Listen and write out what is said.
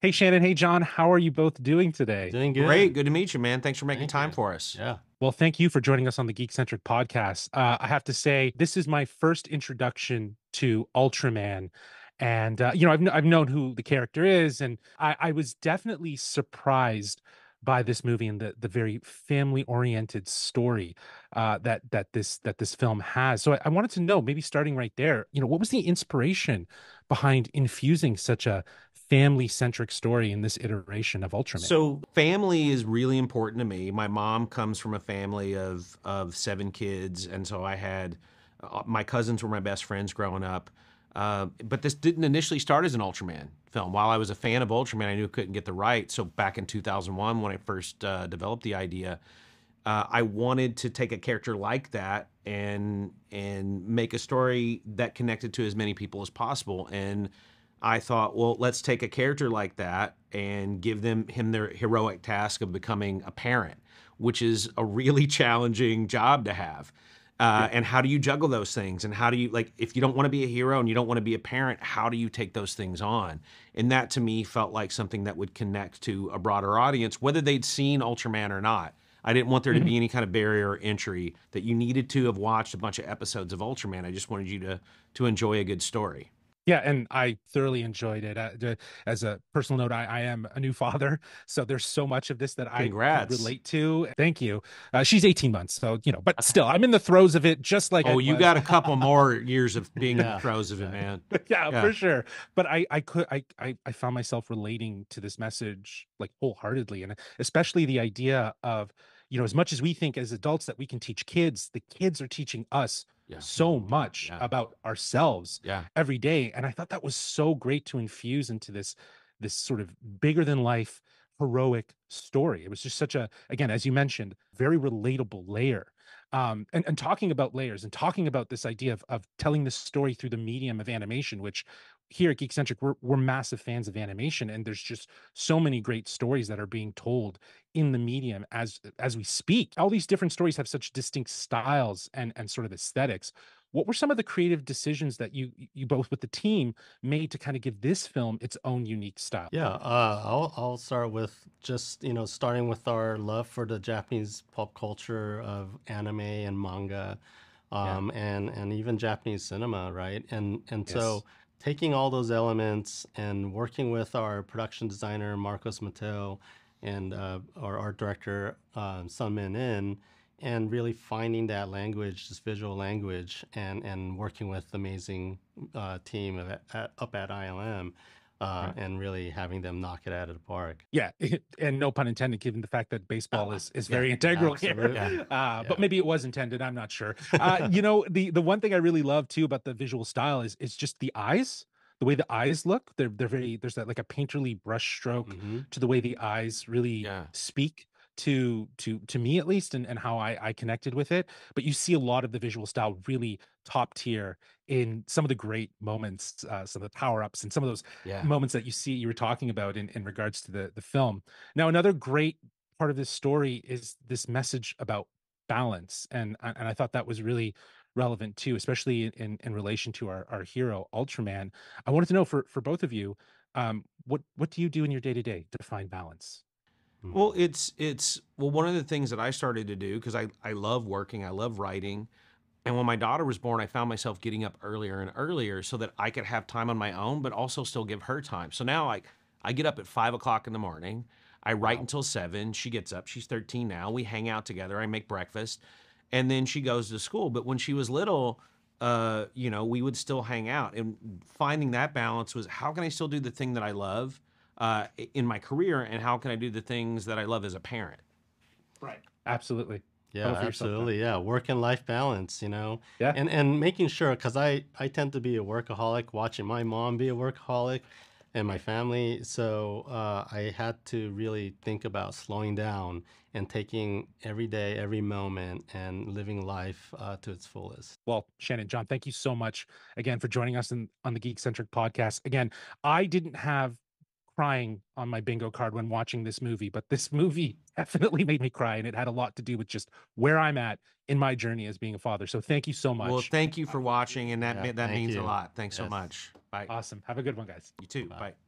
Hey, Shannon. Hey, John. How are you both doing today? Doing good. Great. Good to meet you, man. Thanks for making time for us. Yeah. Well, thank you for joining us on the Geek Centric podcast. I have to say, this is my first introduction to Ultraman. And, you know, I've known who the character is, and I was definitely surprised by this movie and the very family-oriented story that this film has. So I wanted to know, maybe starting right there, you know, what was the inspiration behind infusing such a family-centric story in this iteration of Ultraman? So family is really important to me. My mom comes from a family of 7 kids, and so I had my cousins were my best friends growing up. But this didn't initially start as an Ultraman film. While I was a fan of Ultraman, I knew I couldn't get the rights. So back in 2001, when I first developed the idea, I wanted to take a character like that and make a story that connected to as many people as possible. And I thought, well, let's take a character like that and give him their heroic task of becoming a parent, which is a really challenging job to have. And how do you juggle those things? And how do you, like, if you don't want to be a hero and you don't want to be a parent, how do you take those things on? And that, to me, felt like something that would connect to a broader audience, whether they'd seen Ultraman or not. I didn't want there to be any kind of barrier or entry that you needed to have watched a bunch of episodes of Ultraman. I just wanted you to enjoy a good story. Yeah, and I thoroughly enjoyed it. As a personal note, I am a new father, so there's so much of this that I relate to. Thank you. She's 18 months, so, you know, but still, I'm in the throes of it, just like you was. Got a couple more years of being in the throes of it, man. Yeah, for sure. But I found myself relating to this message, like, wholeheartedly, and especially the idea of, you know, as much as we think as adults that we can teach kids, the kids are teaching us so much about ourselves every day. And I thought that was so great to infuse into this sort of bigger than life heroic story. It was just such a, again, as you mentioned, very relatable layer. And talking about layers and talking about this idea of telling the story through the medium of animation, which here at Geek Centric, we're massive fans of animation, and there's just so many great stories that are being told in the medium as we speak. All these different stories have such distinct styles and sort of aesthetics. What were some of the creative decisions that you both with the team made to kind of give this film its own unique style? Yeah, I'll start with just, you know, starting with our love for the Japanese pop culture of anime and manga, and even Japanese cinema, right? And so taking all those elements and working with our production designer, Marcos Mateo, and our art director, Sun Min In, and really finding that language, this visual language, and working with the amazing team up at ILM, and really having them knock it out of the park. Yeah, and no pun intended, given the fact that baseball is very integral here. But maybe it was intended, I'm not sure. You know, the one thing I really love, too, about the visual style is just the eyes. The way the eyes look, they're very, there's that like a painterly brush stroke to the way the eyes really speak to me, at least, and how I connected with it. But you see a lot of the visual style really top tier in some of the great moments, some of the power-ups and some of those moments that you were talking about in regards to the film. Now, another great part of this story is this message about balance. And I thought that was really relevant too, especially in relation to our hero, Ultraman. I wanted to know for both of you, what do you do in your day-to-day to find balance? Well, it's one of the things that I started to do, because I love working, I love writing. And when my daughter was born, I found myself getting up earlier and earlier so that I could have time on my own, but also still give her time. So now I get up at 5 o'clock in the morning, I write until 7, she gets up, she's 13 now, we hang out together, I make breakfast, and then she goes to school. But when she was little, you know, we would still hang out. And finding that balance was, how can I still do the thing that I love in my career, and how can I do the things that I love as a parent? Right. Absolutely. Yeah, absolutely. Yeah. Work and life balance, you know? Yeah. And making sure, because I tend to be a workaholic, watching my mom be a workaholic and my family. So I had to really think about slowing down and taking every day, every moment, and living life to its fullest. Well, Shannon, John, thank you so much again for joining us on the Geek Centric podcast. Again, I didn't have crying on my bingo card when watching this movie, but this movie definitely made me cry, and it had a lot to do with just where I'm at in my journey as being a father. So thank you so much. Well, thank you for watching, and that means a lot. Thanks so much. Bye. Awesome. Have a good one, guys. You too. Bye. Bye.